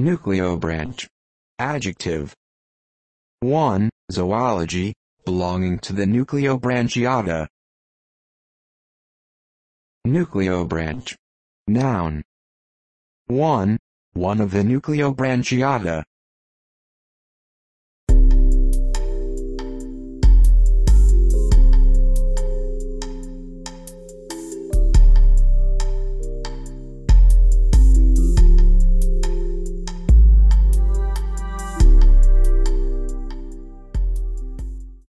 Nucleobranch. Adjective. 1. Zoology, belonging to the Nucleobranchiata. Nucleobranch. Noun. 1. One of the Nucleobranchiata.